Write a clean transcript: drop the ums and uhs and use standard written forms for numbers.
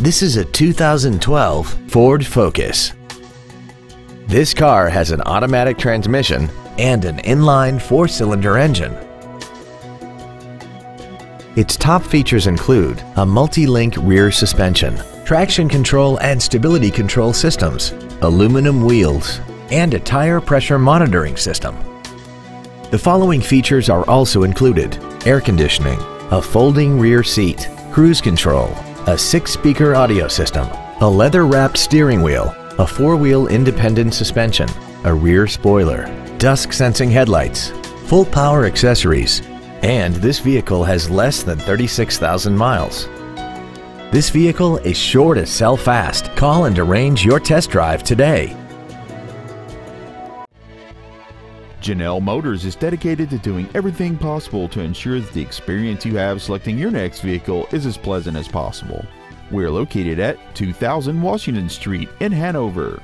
This is a 2012 Ford Focus. This car has an automatic transmission and an inline four-cylinder engine. Its top features include a multi-link rear suspension, traction control and stability control systems, aluminum wheels, and a tire pressure monitoring system. The following features are also included: air conditioning, a folding rear seat, cruise control, a 6-speaker audio system, a leather-wrapped steering wheel, a 4-wheel independent suspension, a rear spoiler, dusk-sensing headlights, full power accessories, and this vehicle has less than 36,000 miles. This vehicle is sure to sell fast. Call and arrange your test drive today. Jannell Motors is dedicated to doing everything possible to ensure that the experience you have selecting your next vehicle is as pleasant as possible. We're located at 2000 Washington Street in Hanover.